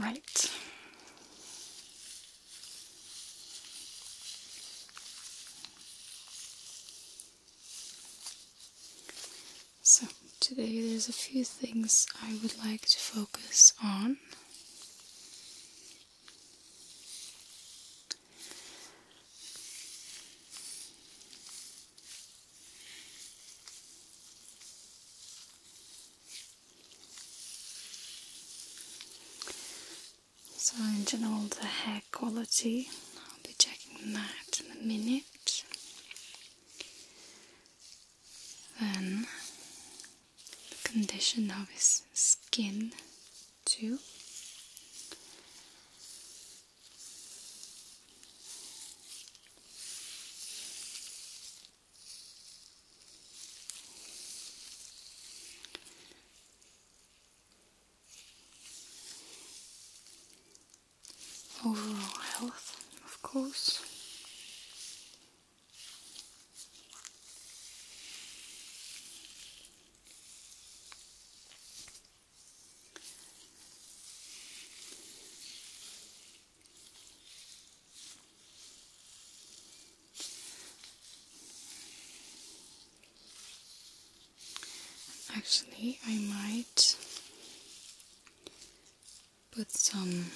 Right. So today there's a few things I would like to focus on. So in general, the hair quality, I'll be checking that in a minute. Then the condition of his skin too. Overall health, of course. Actually, I might put some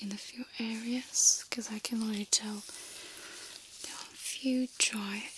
in a few areas, because I can already tell there are a few dry areas.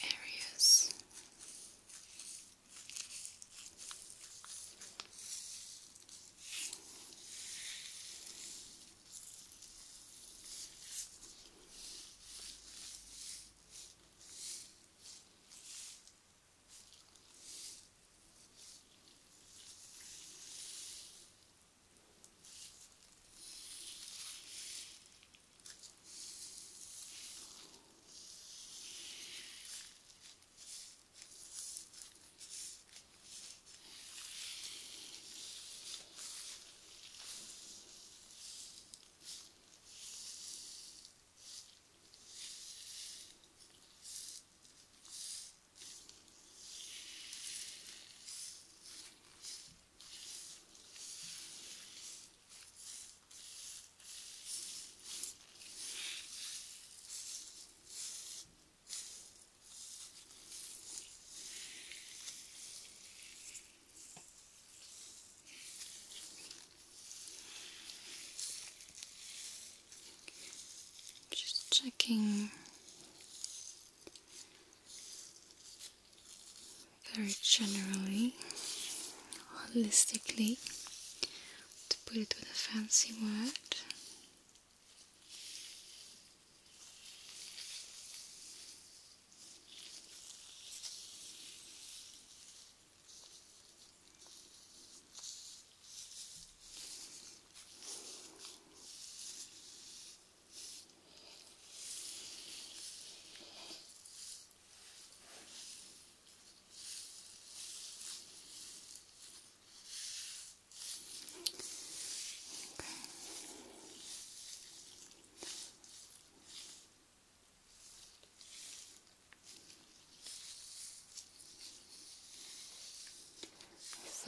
Checking very generally, holistically, to put it with a fancy word.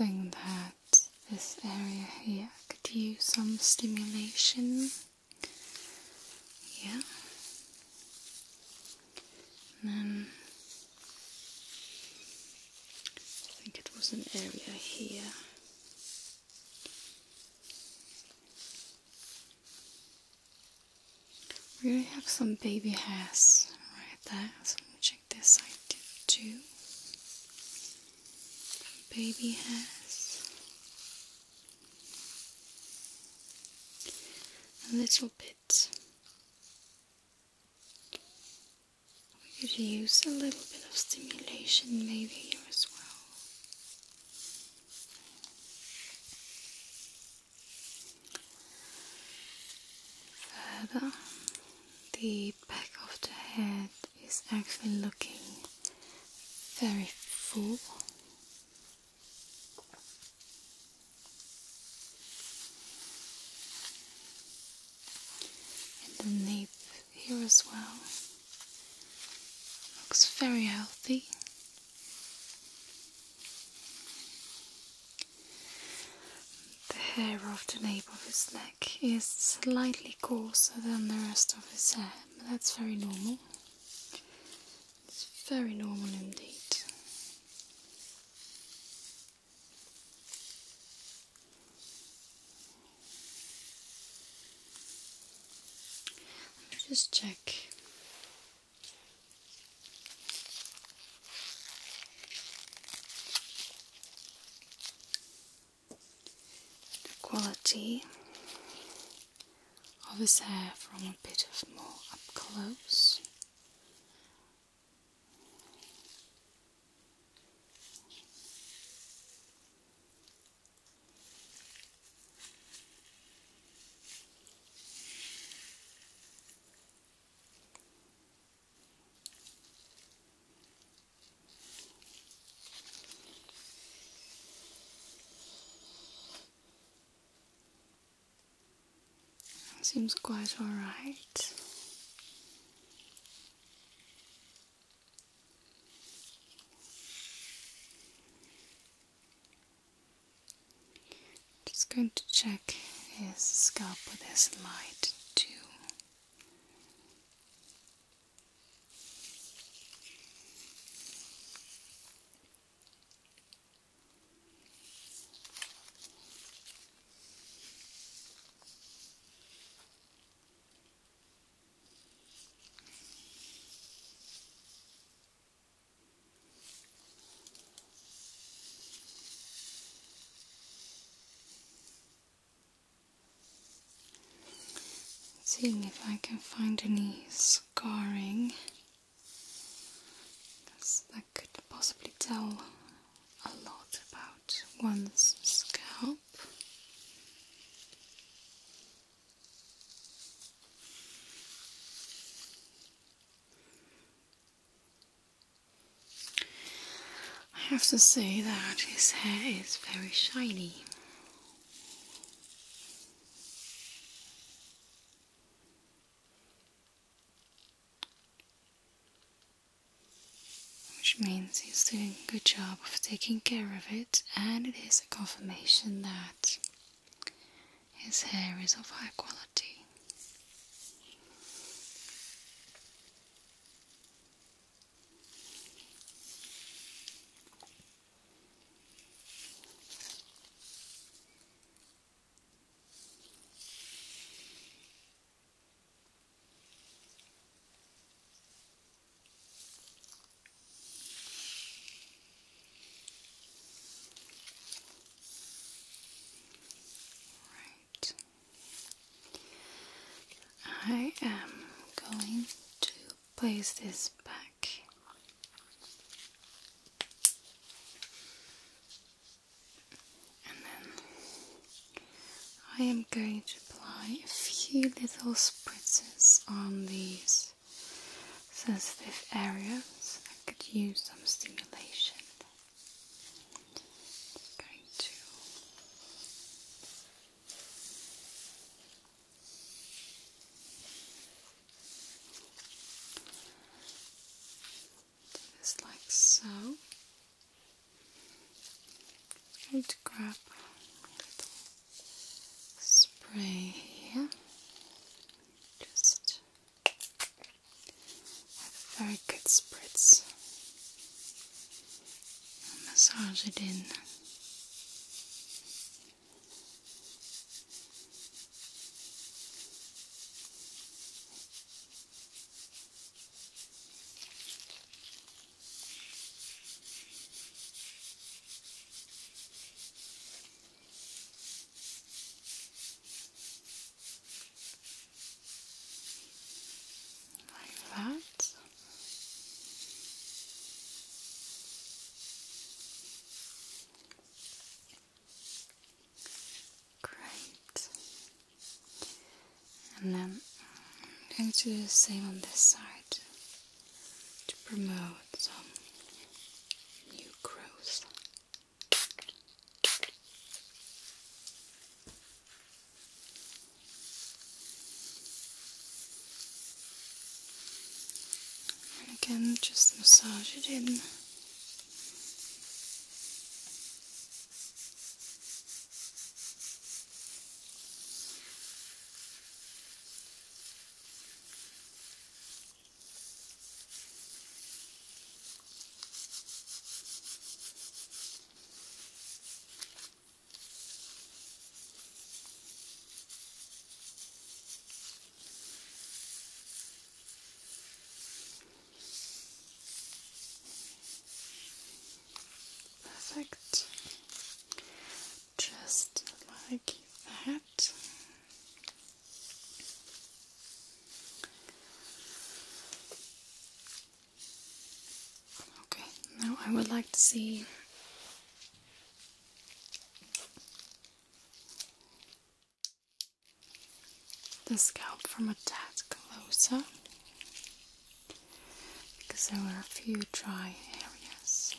I think that this area here could use some stimulation. Yeah. And then I think it was an area here. We already have some baby hairs right there, so let me check this side too. Baby hairs, a little bit. We could use a little bit of stimulation maybe here as well. Further, the back of the head is actually looking very full. The nape here as well looks very healthy. The hair off the nape of his neck is slightly coarser than the rest of his hair, but that's very normal. It's very normal indeed. Let me just check. Quality of his hair from a bit of more up close. Seems quite all right. Just going to check his scalp with his light too. Seeing if I can find any scarring, because that could possibly tell a lot about one's scalp. I have to say that his hair is very shiny. Means he's doing a good job of taking care of it, and it is a confirmation that his hair is of high quality. I am going to place this back. And then I am going to apply a few little spritzes on these sensitive areas. I could use some stimulation. I'm going to grab a little spray here, just have a very good spritz and massage it in. And then I'm going to do the same on this side to promote some new growth. And again, just massage it in. just like that. Okay, now I would like to see the scalp from a tad closer, because there were a few dry areas.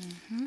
Mm-hmm.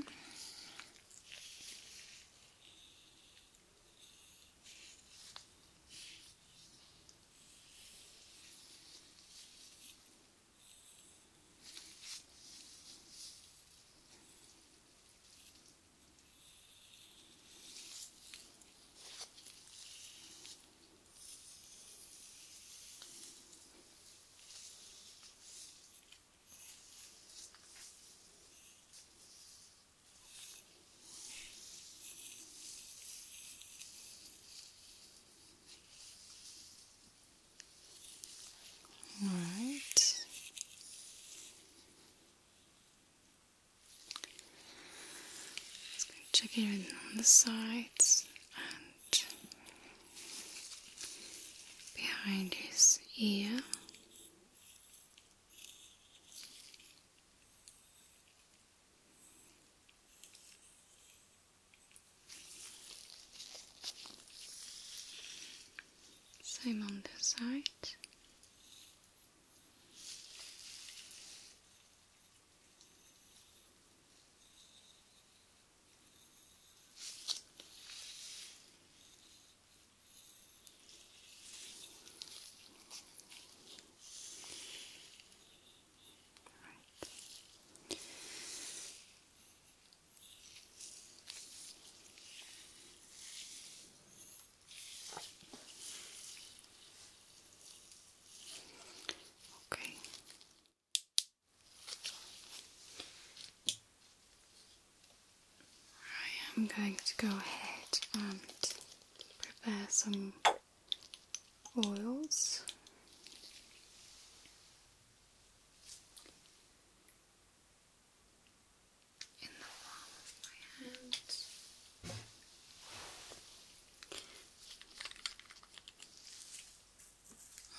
Check it in on the sides and behind his ear. Same on the side. I'm going to go ahead and prepare some oils.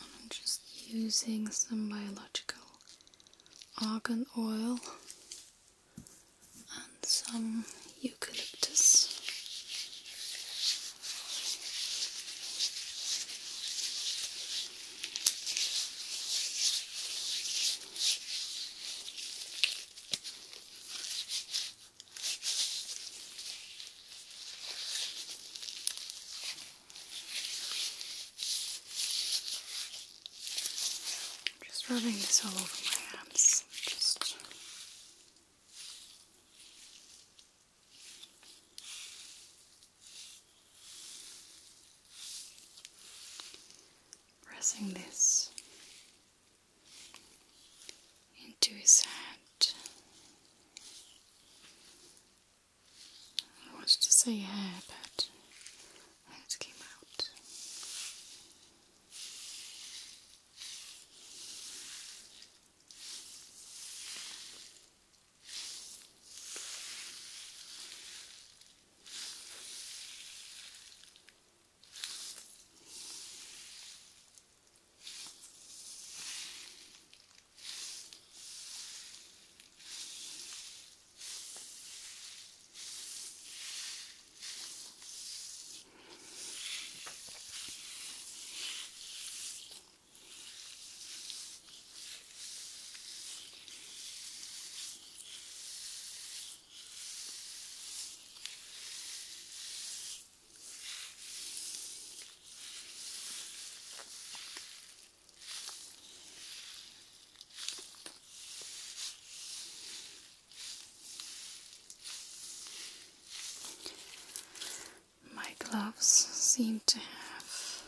I'm just using some biological argan oil and some eucalyptus. I'm just rubbing this all over my hands. Pressing this into his head. I wanted to say hair, but it came out. gloves seem to have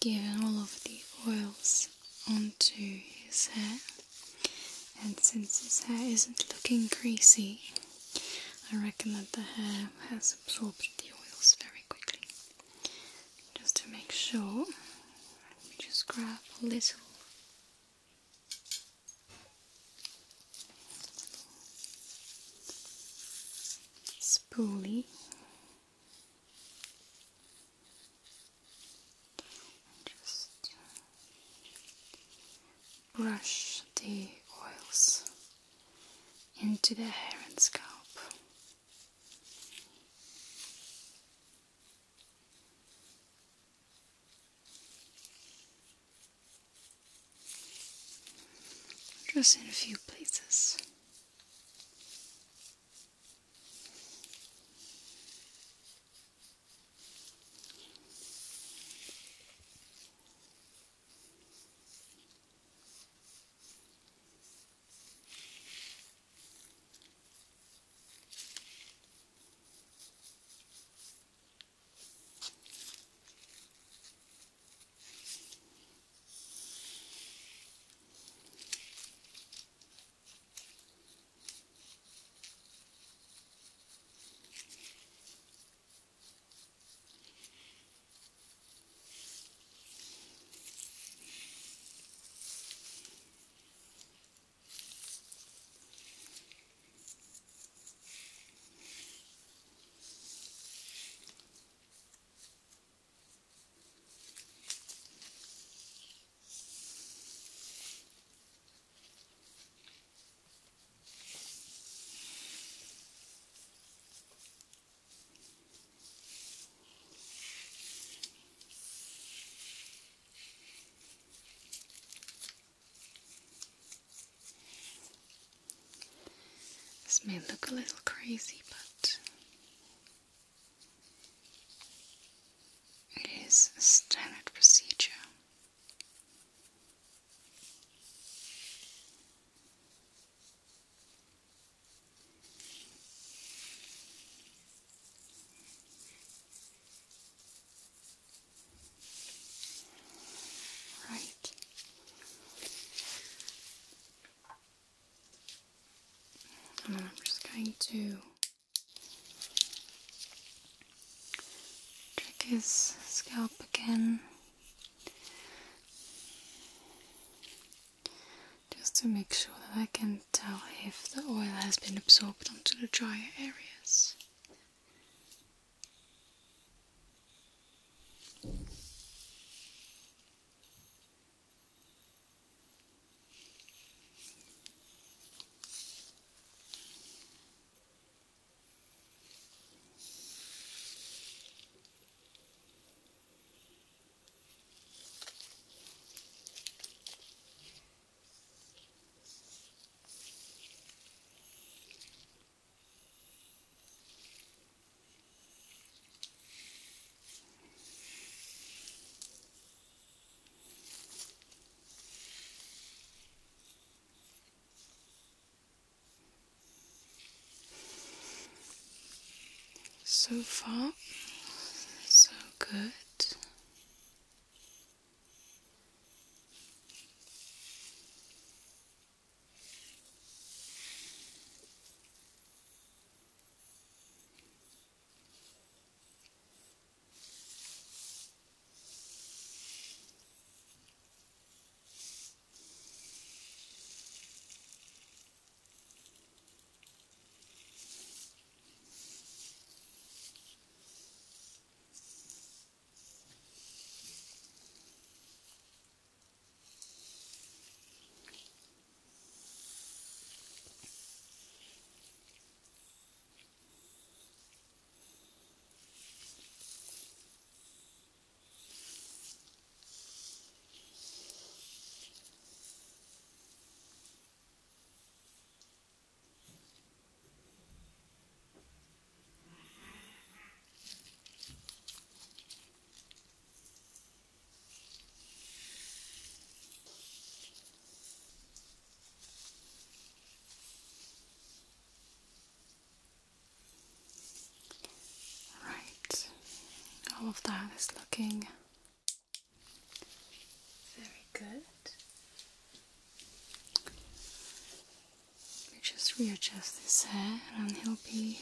given all of the oils onto his hair, and since his hair isn't looking greasy, I reckon that the hair has absorbed the oils very quickly. Just to make sure, let me just grab a little spoolie. Brush the oils into the hair and scalp. Just in a few places. This may look a little crazy, but it is a standard procedure. And I'm just going to check his scalp again, just to make sure that I can tell if the oil has been absorbed onto the drier areas. So far, so good. of that is looking very good. We just readjust this hair and he'll be